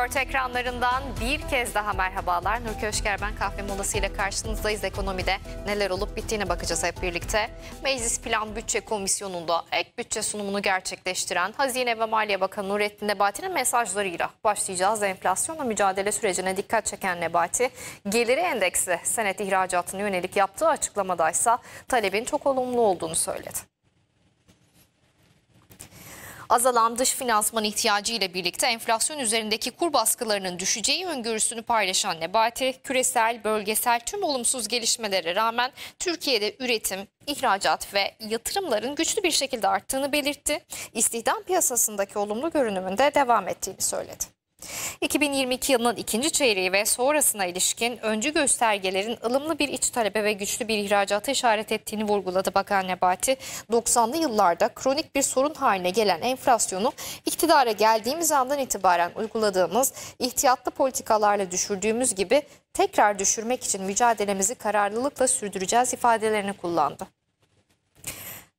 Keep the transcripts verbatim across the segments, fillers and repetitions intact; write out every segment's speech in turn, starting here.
yirmi dört ekranlarından bir kez daha merhabalar. Nur Köşker ben, kahve molası ile karşınızdayız. Ekonomide neler olup bittiğine bakacağız hep birlikte. Meclis Plan Bütçe Komisyonu'nda ek bütçe sunumunu gerçekleştiren Hazine ve Maliye Bakanı Nurettin Nebati'nin mesajlarıyla başlayacağız. Enflasyonla mücadele sürecine dikkat çeken Nebati, geliri endeksli senet ihracatına yönelik yaptığı açıklamadaysa talebin çok olumlu olduğunu söyledi. Azalan dış finansman ihtiyacı ile birlikte enflasyon üzerindeki kur baskılarının düşeceği öngörüsünü paylaşan Nebati, küresel, bölgesel tüm olumsuz gelişmelere rağmen Türkiye'de üretim, ihracat ve yatırımların güçlü bir şekilde arttığını belirtti. İstihdam piyasasındaki olumlu görünümün de devam ettiğini söyledi. iki bin yirmi iki yılının ikinci çeyreği ve sonrasına ilişkin öncü göstergelerin ılımlı bir iç talebe ve güçlü bir ihracata işaret ettiğini vurguladı Bakan Nebati. doksanlı yıllarda kronik bir sorun haline gelen enflasyonu iktidara geldiğimiz andan itibaren uyguladığımız ihtiyatlı politikalarla düşürdüğümüz gibi tekrar düşürmek için mücadelemizi kararlılıkla sürdüreceğiz ifadelerini kullandı.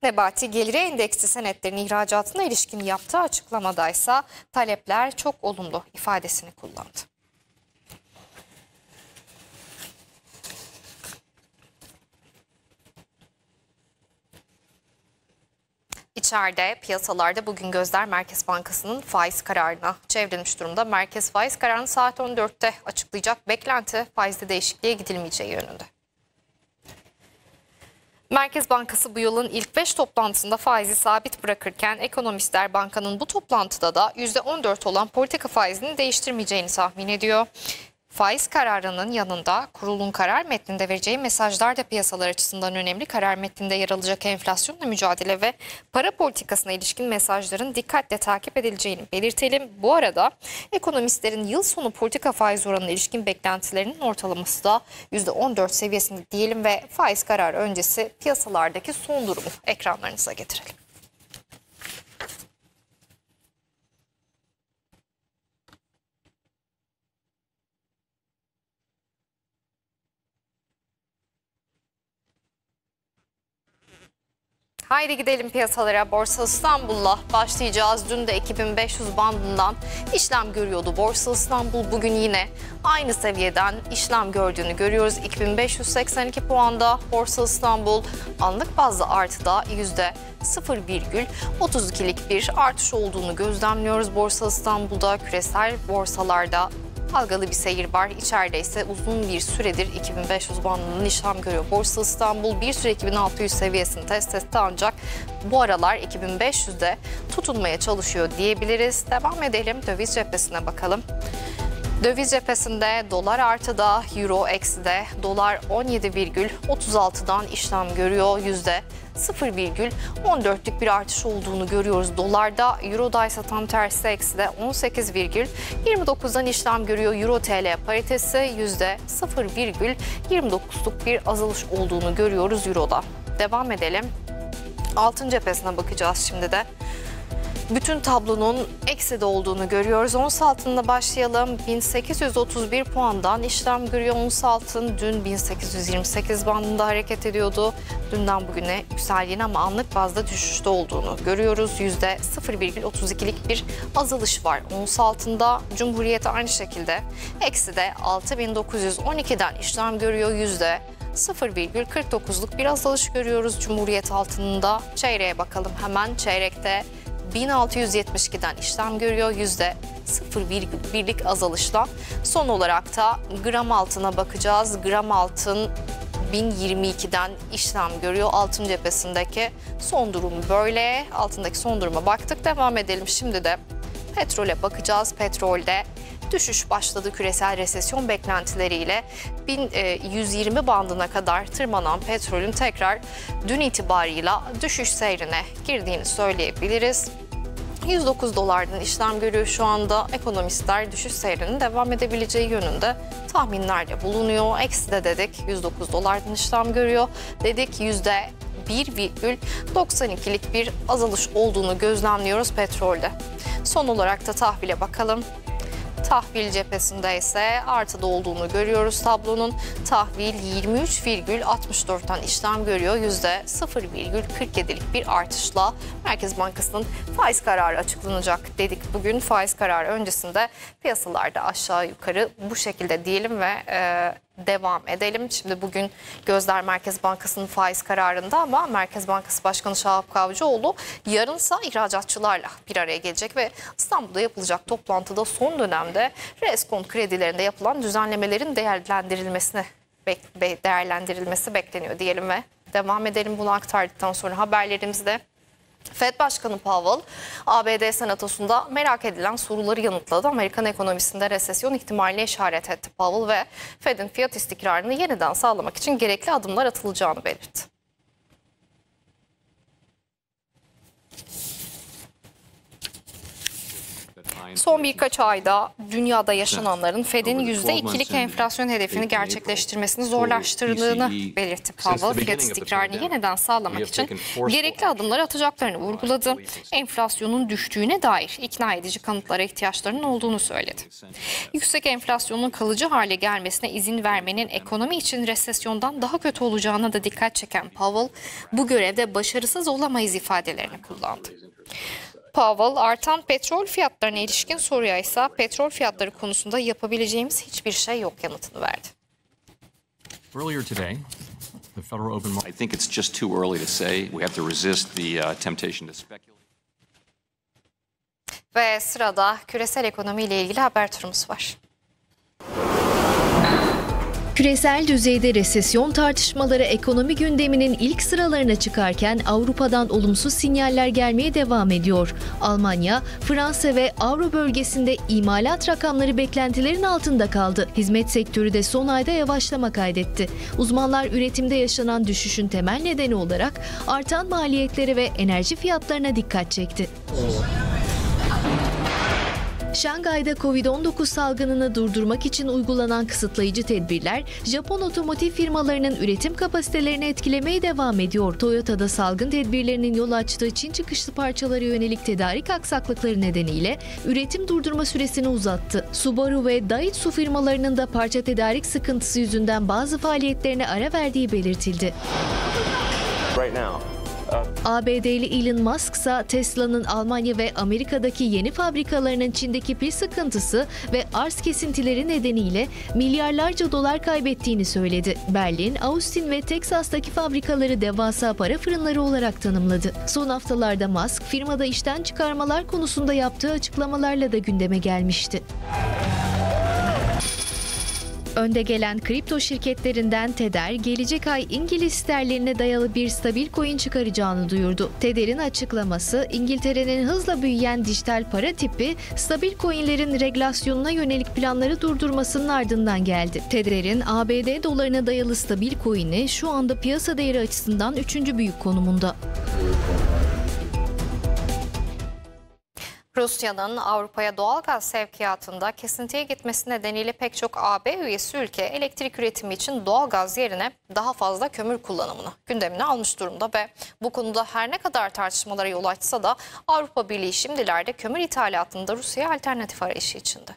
Nebati, gelire endeksli senetlerin ihracatına ilişkin yaptığı açıklamadaysa talepler çok olumlu ifadesini kullandı. İçeride, piyasalarda bugün gözler Merkez Bankası'nın faiz kararına çevrilmiş durumda. Merkez faiz kararını saat on dörtte açıklayacak, beklenti faizde değişikliğe gidilmeyeceği yönünde. Merkez Bankası bu yılın ilk beş toplantısında faizi sabit bırakırken ekonomistler bankanın bu toplantıda da yüzde on dört olan politika faizini değiştirmeyeceğini tahmin ediyor. Faiz kararının yanında kurulun karar metninde vereceği mesajlar da piyasalar açısından önemli. Karar metninde yer alacak enflasyonla mücadele ve para politikasına ilişkin mesajların dikkatle takip edileceğini belirtelim. Bu arada ekonomistlerin yıl sonu politika faiz oranına ilişkin beklentilerinin ortalaması da yüzde on dört seviyesinde diyelim ve faiz kararı öncesi piyasalardaki son durumu ekranlarınıza getirelim. Haydi gidelim piyasalara. Borsa İstanbul'la başlayacağız. Dün de iki bin beş yüz bandından işlem görüyordu Borsa İstanbul. Bugün yine aynı seviyeden işlem gördüğünü görüyoruz. iki bin beş yüz seksen iki puanda Borsa İstanbul anlık bazda artıda yüzde sıfır virgül otuz iki'lik bir artış olduğunu gözlemliyoruz. Borsa İstanbul'da, küresel borsalarda dalgalı bir seyir var. İçeride ise uzun bir süredir iki bin beş yüz bandının işlem görüyor. Borsa İstanbul bir süre iki bin altı yüz seviyesini test etti ancak bu aralar iki bin beş yüz'de tutunmaya çalışıyor diyebiliriz. Devam edelim, döviz cephesine bakalım. Döviz cephesinde dolar artıda, euro ekside. Dolar on yedi virgül otuz altı'dan işlem görüyor. yüzde sıfır virgül on dört'lük bir artış olduğunu görüyoruz. Dolarda, euroda ise tam tersi ekside on sekiz virgül yirmi dokuz'dan işlem görüyor. Euro T L paritesi yüzde sıfır virgül yirmi dokuz'luk bir azalış olduğunu görüyoruz euroda. Devam edelim. Altın cephesine bakacağız şimdi de. Bütün tablonun ekside olduğunu görüyoruz. Ons altınla başlayalım. bin sekiz yüz otuz bir puandan işlem görüyor. Ons altın dün bin sekiz yüz yirmi sekiz bandında hareket ediyordu. Dünden bugüne yükseldiğini ama anlık bazda düşüşte olduğunu görüyoruz. yüzde sıfır virgül otuz iki'lik bir azalış var ons altında. Cumhuriyet aynı şekilde ekside altı bin dokuz yüz on iki'den işlem görüyor. yüzde sıfır virgül kırk dokuz'luk bir azalış görüyoruz Cumhuriyet altınında. Çeyreğe bakalım hemen. Çeyrekte bin altı yüz yetmiş iki'den işlem görüyor, yüzde sıfır virgül bir'lik azalışla. Son olarak da gram altına bakacağız. Gram altın bin yirmi iki'den işlem görüyor. Altın cephesindeki son durum böyle. Altındaki son duruma baktık. Devam edelim şimdi de petrole bakacağız. Petrolde düşüş başladı küresel resesyon beklentileriyle. bin yüz yirmi bandına kadar tırmanan petrolün tekrar dün itibarıyla düşüş seyrine girdiğini söyleyebiliriz. yüz dokuz dolardan işlem görüyor şu anda. Ekonomistler düşüş seyrinin devam edebileceği yönünde tahminlerde bulunuyor. Eksi de dedik yüz dokuz dolardan işlem görüyor. Dedik yüzde bir virgül doksan iki'lik bir azalış olduğunu gözlemliyoruz petrolde. Son olarak da tahvile bakalım. Tahvil cephesinde ise artıda olduğunu görüyoruz tablonun. Tahvil yirmi üç virgül altmış dörtten işlem görüyor. yüzde sıfır virgül kırk yedilik bir artışla Merkez Bankası'nın faiz kararı açıklanacak dedik. Bugün faiz kararı öncesinde piyasalarda aşağı yukarı bu şekilde diyelim ve e, devam edelim. Şimdi bugün gözler Merkez Bankası'nın faiz kararında ama Merkez Bankası Başkanı Şahap Kavcıoğlu yarınsa ihracatçılarla bir araya gelecek ve İstanbul'da yapılacak toplantıda son dönemde reskon kredilerinde yapılan düzenlemelerin değerlendirilmesini değerlendirilmesi bekleniyor diyelim ve devam edelim bunu aktardıktan sonra haberlerimizde. Fed Başkanı Powell, A B D Senatosu'nda merak edilen soruları yanıtladı. Amerikan ekonomisinde resesyon ihtimaline işaret etti Powell ve Fed'in fiyat istikrarını yeniden sağlamak için gerekli adımlar atılacağını belirtti. Son birkaç ayda dünyada yaşananların Fed'in yüzde ikilik enflasyon hedefini gerçekleştirmesini zorlaştırdığını belirtti Powell. Fiyat istikrarını yeniden sağlamak için gerekli adımları atacaklarını vurguladı. Enflasyonun düştüğüne dair ikna edici kanıtlara ihtiyaçlarının olduğunu söyledi. Yüksek enflasyonun kalıcı hale gelmesine izin vermenin ekonomi için resesyondan daha kötü olacağına da dikkat çeken Powell, bu görevde başarısız olamayız ifadelerini kullandı. Powell, artan petrol fiyatlarına ilişkin soruya ise petrol fiyatları konusunda yapabileceğimiz hiçbir şey yok yanıtını verdi. I think it's just too early to say. We have to resist the temptation to speculate. Ve sırada küresel ekonomi ile ilgili haber turumuz var. Küresel düzeyde resesyon tartışmaları ekonomi gündeminin ilk sıralarına çıkarken Avrupa'dan olumsuz sinyaller gelmeye devam ediyor. Almanya, Fransa ve Avro bölgesinde imalat rakamları beklentilerin altında kaldı. Hizmet sektörü de son ayda yavaşlama kaydetti. Uzmanlar üretimde yaşanan düşüşün temel nedeni olarak artan maliyetlere ve enerji fiyatlarına dikkat çekti. Şangay'da kovid on dokuz salgınını durdurmak için uygulanan kısıtlayıcı tedbirler, Japon otomotiv firmalarının üretim kapasitelerini etkilemeye devam ediyor. Toyota'da salgın tedbirlerinin yol açtığı Çin çıkışlı parçalara yönelik tedarik aksaklıkları nedeniyle üretim durdurma süresini uzattı. Subaru ve Daihatsu firmalarının da parça tedarik sıkıntısı yüzünden bazı faaliyetlerine ara verdiği belirtildi. Right now. A B D'li Elon Musk ise Tesla'nın Almanya ve Amerika'daki yeni fabrikalarının Çin'deki pil sıkıntısı ve arz kesintileri nedeniyle milyarlarca dolar kaybettiğini söyledi. Berlin, Austin ve Teksas'taki fabrikaları devasa para fırınları olarak tanımladı. Son haftalarda Musk, firmada işten çıkarmalar konusunda yaptığı açıklamalarla da gündeme gelmişti. Önde gelen kripto şirketlerinden Tether, gelecek ay İngiliz sterline dayalı bir stabil coin çıkaracağını duyurdu. Tether'in açıklaması, İngiltere'nin hızla büyüyen dijital para tipi, stabil coinlerin regülasyonuna yönelik planları durdurmasının ardından geldi. Tether'in A B D dolarına dayalı stabil coin'i şu anda piyasa değeri açısından üçüncü büyük konumunda. Rusya'nın Avrupa'ya doğal gaz sevkiyatında kesintiye gitmesi nedeniyle pek çok A B üyesi ülke elektrik üretimi için doğal gaz yerine daha fazla kömür kullanımını gündemine almış durumda ve bu konuda her ne kadar tartışmalara yol açsa da Avrupa Birliği şimdilerde kömür ithalatında Rusya'ya alternatif arayışı içinde.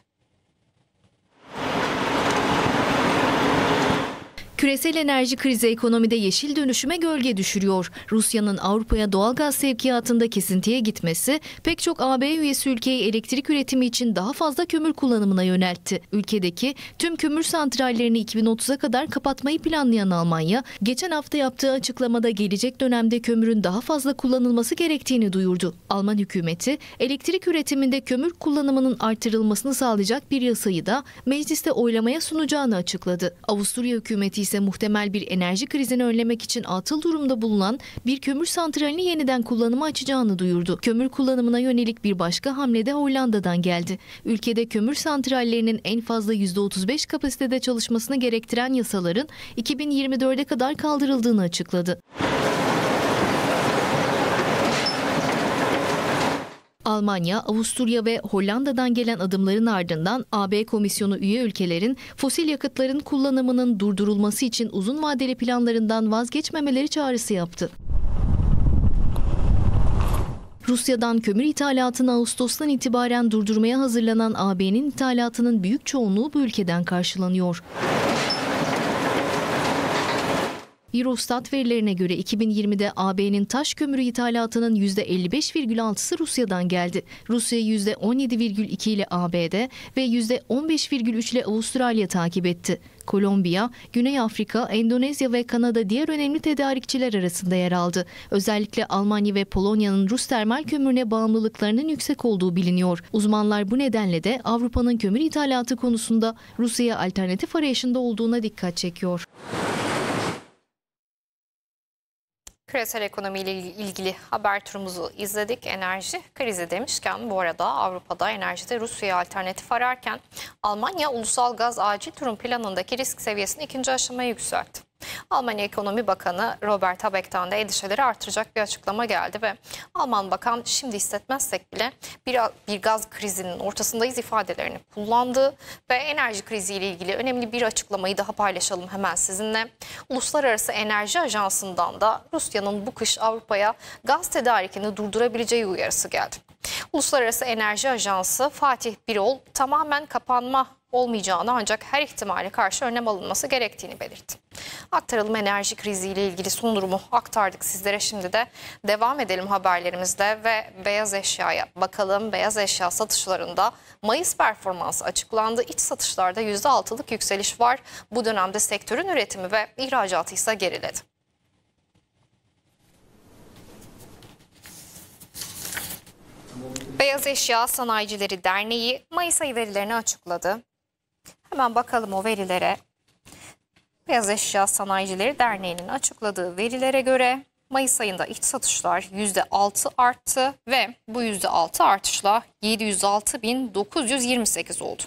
Küresel enerji krizi ekonomide yeşil dönüşüme gölge düşürüyor. Rusya'nın Avrupa'ya doğal gaz sevkiyatında kesintiye gitmesi pek çok A B üyesi ülkeyi elektrik üretimi için daha fazla kömür kullanımına yöneltti. Ülkedeki tüm kömür santrallerini iki bin otuza kadar kapatmayı planlayan Almanya, geçen hafta yaptığı açıklamada gelecek dönemde kömürün daha fazla kullanılması gerektiğini duyurdu. Alman hükümeti elektrik üretiminde kömür kullanımının artırılmasını sağlayacak bir yasayı da mecliste oylamaya sunacağını açıkladı. Avusturya hükümeti ise muhtemel bir enerji krizini önlemek için atıl durumda bulunan bir kömür santralini yeniden kullanıma açacağını duyurdu. Kömür kullanımına yönelik bir başka hamle de Hollanda'dan geldi. Ülkede kömür santrallerinin en fazla yüzde otuz beş kapasitede çalışmasını gerektiren yasaların iki bin yirmi dörde kadar kaldırıldığını açıkladı. Almanya, Avusturya ve Hollanda'dan gelen adımların ardından A B Komisyonu üye ülkelerin fosil yakıtların kullanımının durdurulması için uzun vadeli planlarından vazgeçmemeleri çağrısı yaptı. Rusya'dan kömür ithalatını Ağustos'tan itibaren durdurmaya hazırlanan A B'nin ithalatının büyük çoğunluğu bu ülkeden karşılanıyor. Eurostat verilerine göre iki bin yirmide A B'nin taş kömürü ithalatının yüzde elli beş virgül altısı Rusya'dan geldi. Rusya yüzde on yedi virgül iki ile A B'de ve yüzde on beş virgül üç ile Avustralya takip etti. Kolombiya, Güney Afrika, Endonezya ve Kanada diğer önemli tedarikçiler arasında yer aldı. Özellikle Almanya ve Polonya'nın Rus termal kömürüne bağımlılıklarının yüksek olduğu biliniyor. Uzmanlar bu nedenle de Avrupa'nın kömür ithalatı konusunda Rusya'ya alternatif arayışında olduğuna dikkat çekiyor. Küresel ekonomiyle ilgili haber turumuzu izledik. Enerji krizi demişken bu arada Avrupa'da enerjide Rusya'ya alternatif ararken Almanya Ulusal Gaz Acil Durum Planı'ndaki risk seviyesini ikinci aşamaya yükseltti. Almanya Ekonomi Bakanı Robert Habeck'ten de endişeleri artıracak bir açıklama geldi ve Alman Bakan şimdi hissetmezsek bile bir, bir gaz krizinin ortasındayız ifadelerini kullandı ve enerji kriziyle ilgili önemli bir açıklamayı daha paylaşalım hemen sizinle. Uluslararası Enerji Ajansı'ndan da Rusya'nın bu kış Avrupa'ya gaz tedarikini durdurabileceği uyarısı geldi. Uluslararası Enerji Ajansı Fatih Birol tamamen kapanma olmayacağını ancak her ihtimale karşı önlem alınması gerektiğini belirtti. Aktaralım enerji kriziyle ilgili son durumu aktardık sizlere. Şimdi de devam edelim haberlerimizde ve beyaz eşyaya bakalım. Beyaz eşya satışlarında Mayıs performansı açıklandı. İç satışlarda yüzde altılık yükseliş var. Bu dönemde sektörün üretimi ve ihracatı ise geriledi. Beyaz Eşya Sanayicileri Derneği Mayıs ayı verilerini açıkladı. Hemen bakalım o verilere. Beyaz Eşya Sanayicileri Derneği'nin açıkladığı verilere göre Mayıs ayında iç satışlar yüzde altı arttı ve bu yüzde altı artışla yedi yüz altı bin dokuz yüz yirmi sekiz oldu.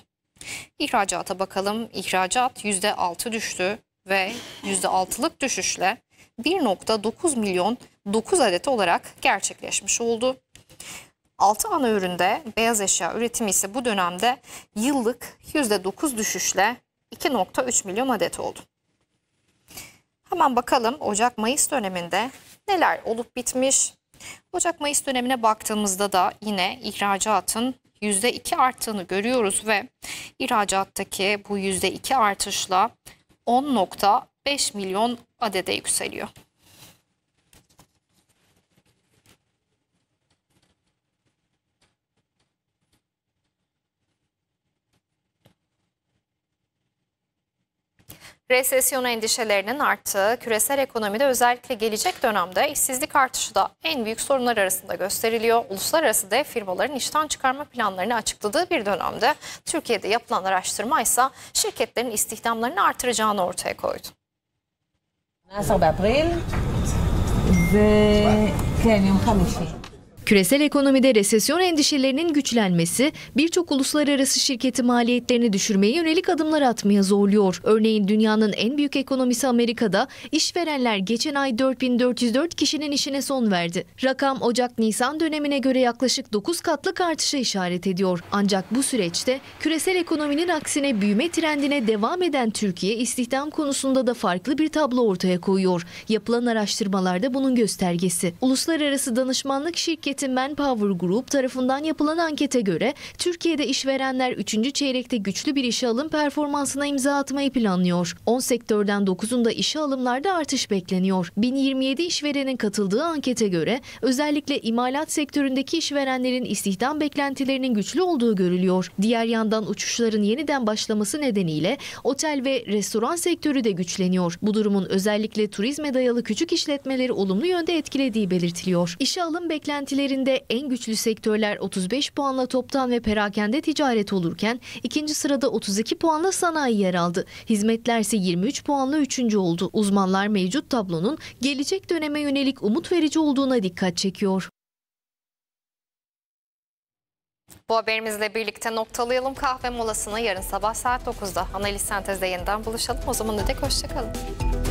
İhracata bakalım. İhracat yüzde altı düştü ve yüzde altılık düşüşle bir nokta dokuz milyon dokuz adet olarak gerçekleşmiş oldu. altı ana üründe beyaz eşya üretimi ise bu dönemde yıllık yüzde dokuz düşüşle iki nokta üç milyon adet oldu. Hemen bakalım Ocak-Mayıs döneminde neler olup bitmiş. Ocak-Mayıs dönemine baktığımızda da yine ihracatın yüzde iki arttığını görüyoruz ve ihracattaki bu yüzde iki artışla on nokta beş milyon adede yükseliyor. Resesyon endişelerinin arttığı küresel ekonomide özellikle gelecek dönemde işsizlik artışı da en büyük sorunlar arasında gösteriliyor. Uluslararası dev firmaların işten çıkarma planlarını açıkladığı bir dönemde Türkiye'de yapılan araştırma ise şirketlerin istihdamlarını artıracağını ortaya koydu. Küresel ekonomide resesyon endişelerinin güçlenmesi birçok uluslararası şirketi maliyetlerini düşürmeye yönelik adımlar atmaya zorluyor. Örneğin dünyanın en büyük ekonomisi Amerika'da işverenler geçen ay dört bin dört yüz dört kişinin işine son verdi. Rakam Ocak-Nisan dönemine göre yaklaşık dokuz katlık artışa işaret ediyor. Ancak bu süreçte küresel ekonominin aksine büyüme trendine devam eden Türkiye istihdam konusunda da farklı bir tablo ortaya koyuyor. Yapılan araştırmalarda bunun göstergesi. Uluslararası danışmanlık şirketi Manpower Group tarafından yapılan ankete göre Türkiye'de işverenler üçüncü çeyrekte güçlü bir işe alım performansına imza atmayı planlıyor. on sektörden dokuzunda işe alımlarda artış bekleniyor. bin yirmi yedi işverenin katıldığı ankete göre özellikle imalat sektöründeki işverenlerin istihdam beklentilerinin güçlü olduğu görülüyor. Diğer yandan uçuşların yeniden başlaması nedeniyle otel ve restoran sektörü de güçleniyor. Bu durumun özellikle turizme dayalı küçük işletmeleri olumlu yönde etkilediği belirtiliyor. İşe alım beklentileri en güçlü sektörler otuz beş puanla toptan ve perakende ticaret olurken ikinci sırada otuz iki puanla sanayi yer aldı. Hizmetler ise yirmi üç puanla üçüncü oldu. Uzmanlar mevcut tablonun gelecek döneme yönelik umut verici olduğuna dikkat çekiyor. Bu haberimizle birlikte noktalayalım. Kahve molasını yarın sabah saat dokuzda Analiz Sentez'de yeniden buluşalım. O zaman da hoşça kalın.